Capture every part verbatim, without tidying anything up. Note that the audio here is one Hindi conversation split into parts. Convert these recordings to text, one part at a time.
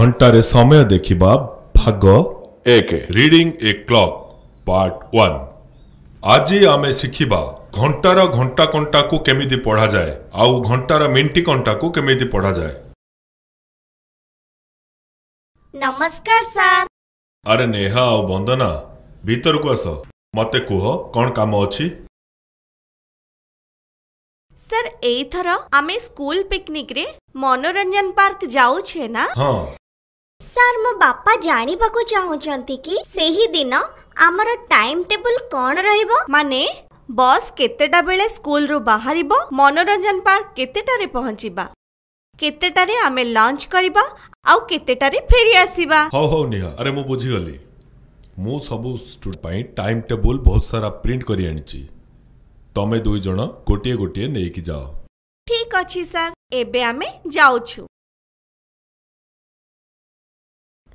घंटार समय देखा भाग एक reading a clock part one. आज आमे शिखिबा घंटार घंटा कंटा को केमिति पढ़ा जाए आउ घंटार मिंटी कंटा को केमिति पढ़ा जाए। नमस्कार सर। अरे नेहा आउ बंदना भीतर को आस मते कुह कौन काम अछि। सर एथर आमे स्कूल पिकनिक रे मनोरंजन पार्क जाऊ छे ना। हां सर मो बापा जानी बाको चाहू चंती कि सेही दिन आमरा टाइम टेबल कौन रहिबो माने बस केतेटा बेले स्कूल रु बाहरिबो मनोरंजन पार्क केतेटा रे पहुंचीबा केतेटा रे आमे लंच करिबा आउ केतेटा रे फेरी आसीबा। हो हो निहा अरे मो बुझी गली मो सब स्टूडेंट पई टाइम टेबल बहुत सारा प्रिंट करि आनिची तमे दुई जण गोटिए गोटिए नेई कि जाओ। ठीक अछि सर एबे आमे जाउछु।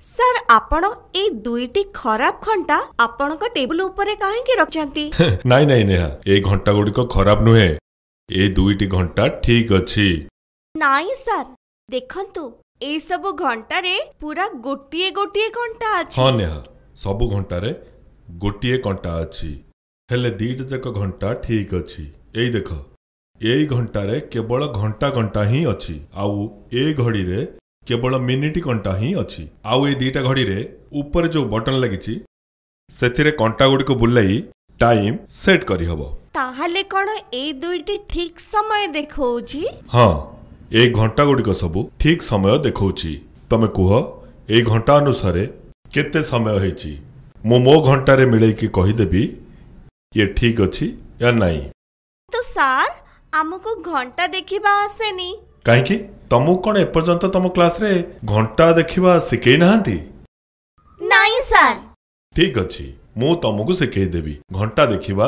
सर आपण ए दुईटी खराब घंटा आपण को टेबल ऊपर काहे के रखचंती। नाही नाही नेहा ए घंटा गुडी को खराब नुहे ए दुईटी घंटा ठीक अछि। नाही सर देखंतु ए सब घंटा रे पूरा गोटिए गोटिए घंटा अछि। हां नेहा सब घंटा रे गोटिए घंटा अछि हेले दीड तक घंटा ठीक अछि। एई देखो एई घंटा रे केवल घंटा घंटा ही अछि आउ ए घड़ी रे केवल मिनिट कंटा ही अच्छी आउ ए दीटा घड़ी रे ऊपर जो बटन लगी से कंटा गुडी को बुलाई टाइम सेट करी हबो। ताहले कोन ए दुईटी ठीक समय देखौची। हां ए घंटा गुडी को सब ठीक समय देखौची तमे कुह ए घंटा अनुसार केते समय होईची मो मो घंटा रे मिले की कहि देबी ये ठीक अछि या नाही। तो सर हमको घंटा देखिबा आसेनी काहे की तमु कोन एपर्यंत तम क्लास रे घंटा देखिबा सिखै नहांती। नाही सर। ठीक अछि मु तमु को सिखै देबी घंटा देखिबा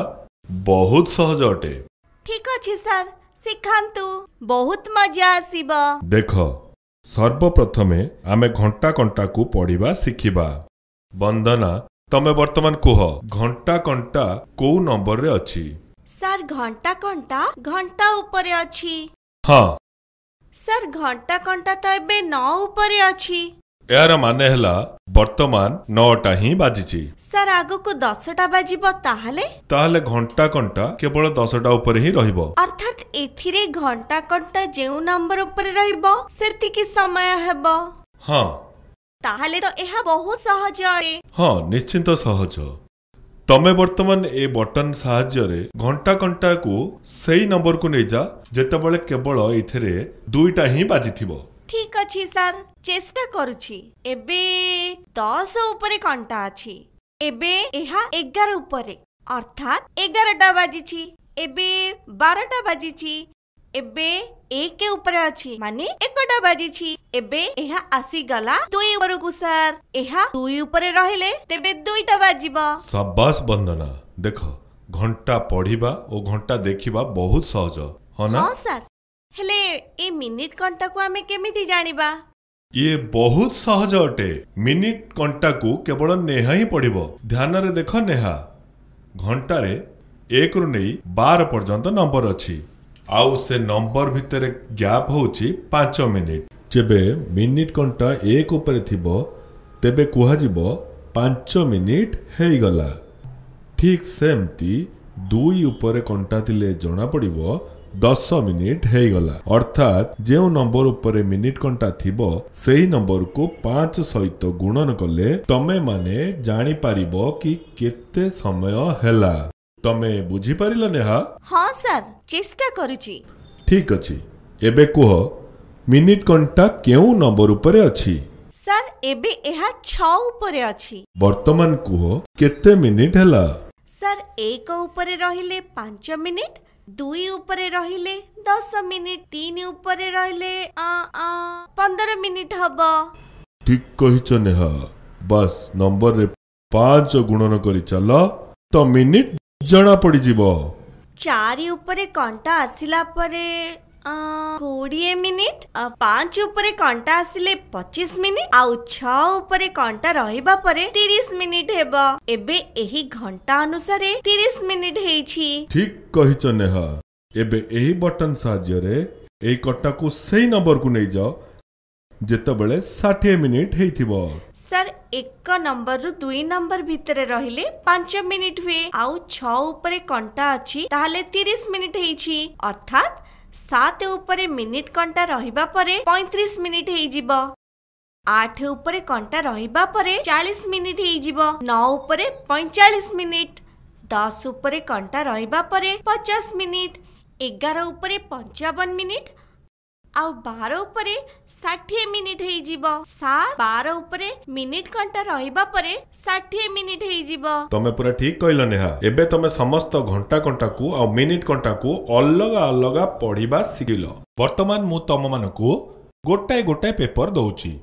बहुत सहज अटे। ठीक अछि सर सिखांतु बहुत मजा आसीबो। देखो सर्वप्रथमे आमे घंटा कंटा को पढिबा सिखिबा। वंदना तमे वर्तमान कुह घंटा कंटा को नंबर रे अछि। सर घंटा कंटा घंटा ऊपर अछि। हां सर घंटा कंटा तो एबे नौ ऊपरे अछि यार माने हला वर्तमान नौटा ही बाजिची। सर आगो को दसटा बाजिबो ताहले ताहले घंटा कंटा केवल दसटा ऊपर ही रहिबो अर्थात एथिरे घंटा कंटा जेउ नंबर ऊपर रहिबो सेति की समय हेबो। हां ताहले तो एहा बहुत सहज रे। हां निश्चिंत सहज तमे वर्तमान ए बटन सहाय्य रे घंटा कंटा को सही नंबर को नै जा जेते बळे केवल इथरे दुईटा ही बाजी थिबो। ठीक अछि सर चेष्टा करूची एबे दस ऊपर कंटा अछि एबे एहा ग्यारह ऊपर अर्थात ग्यारहटा बाजीची एबे बारहटा बाजीची एबे एक के ऊपर अछि माने एकटा बाजीची एबे एहा आसी गला दुई ऊपर को सर एहा दुई ऊपर रहले तेबे दुईटा बाजिबो। शाबाश वंदना देखो घंटा पढ़िबा ओ घंटा देखिबा बहुत सहज हो ना। हां सर हेले ए मिनिट कंटा को हमें केमिति जानिबा। ये बहुत सहज अटे मिनिट कंटा को केवल नेहा ही पढ़िबो ध्यान रे देखो नेहा घंटा रे एक रु नै बारह पर्यंत नंबर अछि आउ से नंबर भितरे गैप होउची पाँच मिनिट जेबे मिनिट कंटा एक ऊपर थिबो तेबे कुहा जिबो पाँच मिनिट हेई गला। ठीक सेमती दुई ऊपर कंटा थिले जना पड़िबो दस मिनिट हेई गला अर्थात जेउ नंबर ऊपर मिनिट कंटा थिबो सेही नंबर को पाँच सहित गुणन कले तमे माने जानि पारिबो कि केते समय हेला। तमे बुझी पारिलो नेहा। हां सर चेष्टा करूची। ठीक अछि एबे कुह मिनिट कंटा केउ नंबर ऊपर अछि। सर एबे एहा छह ऊपर अछि। वर्तमान कुह केते मिनिट हला। सर एक ऊपर रहिले पाँच मिनिट दुई ऊपर रहिले दस मिनिट तीन ऊपर रहिले आ आ पंद्रह मिनिट हबो। ठीक कहिचो नेहा बस नंबर रे पाँच गुणन करी चलो तो मिनिट जना पड़ी जीवो। चार ऊपर कंटा आसिला परे कोड़िए मिनिट पाँच ऊपर कंटा आसिले पच्चीस मिनिट आउ छह ऊपर कंटा रहिबा परे तीस मिनिट हेबो एबे एही घंटा अनुसार तीस मिनिट हेछि। ठीक कहिचो नेहा एबे एही बटन सहाय्य रे एही कंटा को सही नंबर को नै जाओ जेतबेले साठ मिनिट हेइथिबो सर एक नंबर रु दुई नंबर भितरे रहिले पांच मिनिट हुए आउ छ ऊपर कंटा अछि ताहले तीस मिनिट हेइछि अर्थात सात ऊपर मिनिट कंटा रहिबा परे पैंतीस मिनिट हेइजिबो आठ ऊपर कंटा रहिबा परे चालीस मिनिट हेइजिबो नौ ऊपर पैंतालीस मिनिट दस ऊपर कंटा रहिबा परे पचास मिनिट ग्यारह ऊपर पंचावन मिनिट आउ बार उपरे षाठी मिनिट हेइजिबो सार बार उपरे मिनिट घंटा रहिबा परे षाठी मिनिट हेइजिबो तमे पूरा ठीक कहलो नेहा एबे तमे समस्त घंटा घंटा को आ मिनिट घंटा को अलग अलग पढिबा सिखिलो वर्तमान मु तम मानको गोटाय गोटाय पेपर दउची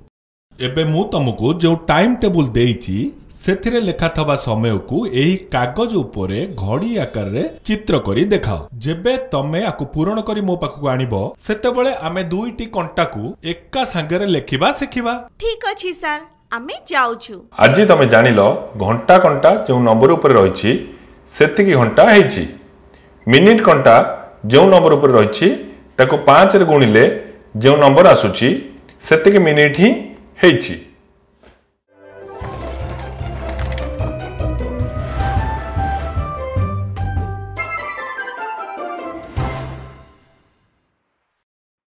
एबे मु तमको जो टाइम टेबल देइची सेथिरे लेखा थबा समय को एही कागज उपरे घड़ी आकार रे चित्र करी देखाओ जेबे तमे आकु पूर्ण करी मो पाखु आनिबो सेतेबेले आमे दुईटी कंटा को एका संगरे लेखिबा सिखिबा ठीक अछि सर आमे जाउछु आज तमे जानिलो घंटा कंटा जो नंबर ऊपर रहिछि सेति की घंटा हेछि मिनिट कंटा जो नंबर ऊपर रहिछि ताको पाँच रे गुणिले जो नंबर आसुछि सेति की मिनिट ही हेछि।